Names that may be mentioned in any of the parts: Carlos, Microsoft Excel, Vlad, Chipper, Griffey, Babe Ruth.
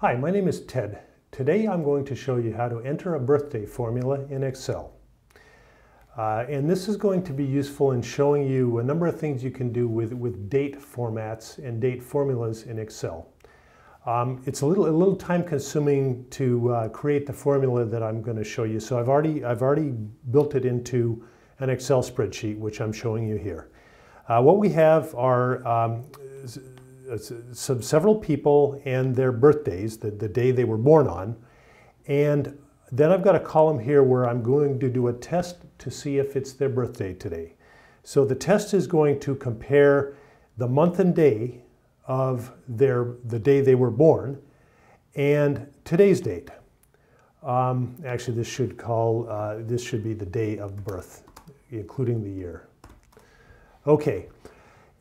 Hi, my name is Ted. Today I'm going to show you how to enter a birthday formula in Excel. And this is going to be useful in showing you a number of things you can do with date formats and date formulas in Excel. It's a little time consuming to create the formula that I'm going to show you. So I've already built it into an Excel spreadsheet, which I'm showing you here. What we have are several people and their birthdays, the day they were born on. And then I've got a column here where I'm going to do a test to see if it's their birthday today. So the test is going to compare the month and day of the day they were born and today's date. Actually, this should be the day of birth, including the year. Okay.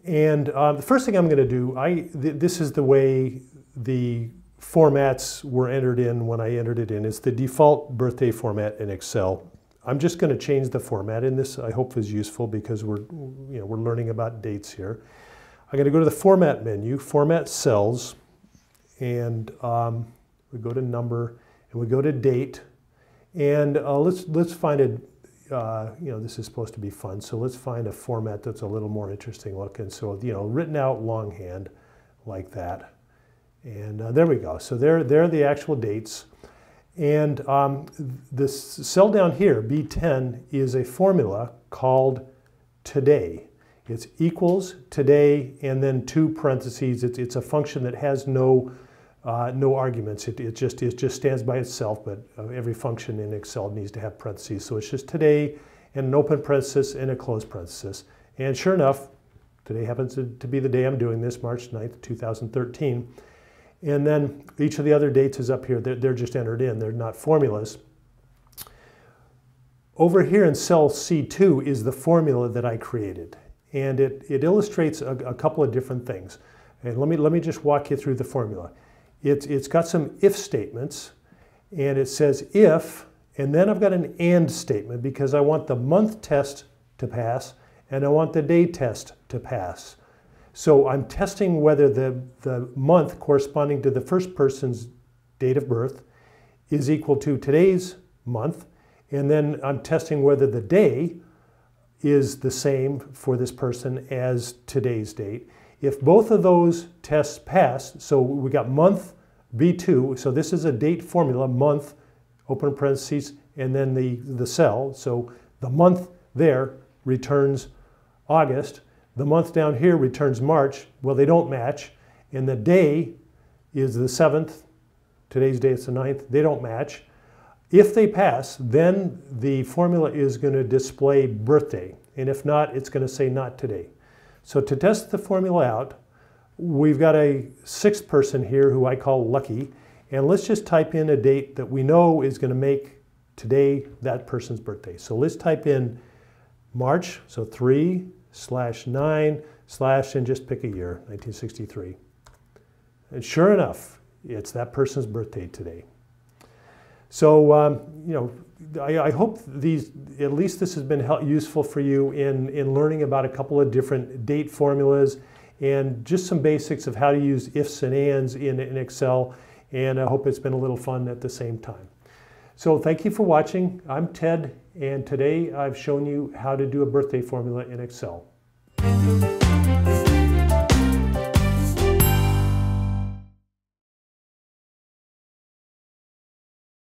And the first thing I'm going to do, this is the way the formats were entered in when I entered it in. It's the default birthday format in Excel. I'm just going to change the format, and this I hope is useful because we're learning about dates here. I'm going to go to the Format menu, Format Cells, and we go to Number, and we go to Date, and let's find a. This is supposed to be fun, so let's find a format that's a little more interesting looking. So, written out longhand like that. And there we go. So there are the actual dates. And this cell down here, B10, is a formula called today. It's equals today and then two parentheses. It's a function that has no arguments. It just stands by itself, but every function in Excel needs to have parentheses. So it's just today and an open parenthesis and a closed parenthesis. And sure enough, today happens to be the day I'm doing this, March 9th, 2013. And then each of the other dates is up here. They're just entered in. They're not formulas. Over here in cell C2 is the formula that I created. And it illustrates a couple of different things. And let me just walk you through the formula. It's got some if statements, and it says if, and then I've got an and statement because I want the month test to pass, and I want the day test to pass. So I'm testing whether the month corresponding to the first person's date of birth is equal to today's month, and then I'm testing whether the day is the same for this person as today's date. If both of those tests pass, so we got month B2, so this is a date formula, month, open parentheses, and then the cell. So the month there returns August. The month down here returns March. Well, they don't match. And the day is the 7th. Today's day is the 9th. They don't match. If they pass, then the formula is going to display birthday. And if not, it's going to say not today. So to test the formula out, we've got a sixth person here who I call Lucky, and let's just type in a date that we know is going to make today that person's birthday. So let's type in March, so 3/9/ and just pick a year, 1963. And sure enough, it's that person's birthday today. So, I hope at least this has been useful for you in learning about a couple of different date formulas and just some basics of how to use ifs and ands in Excel. And I hope it's been a little fun at the same time. So thank you for watching. I'm Ted, and today I've shown you how to do a birthday formula in Excel.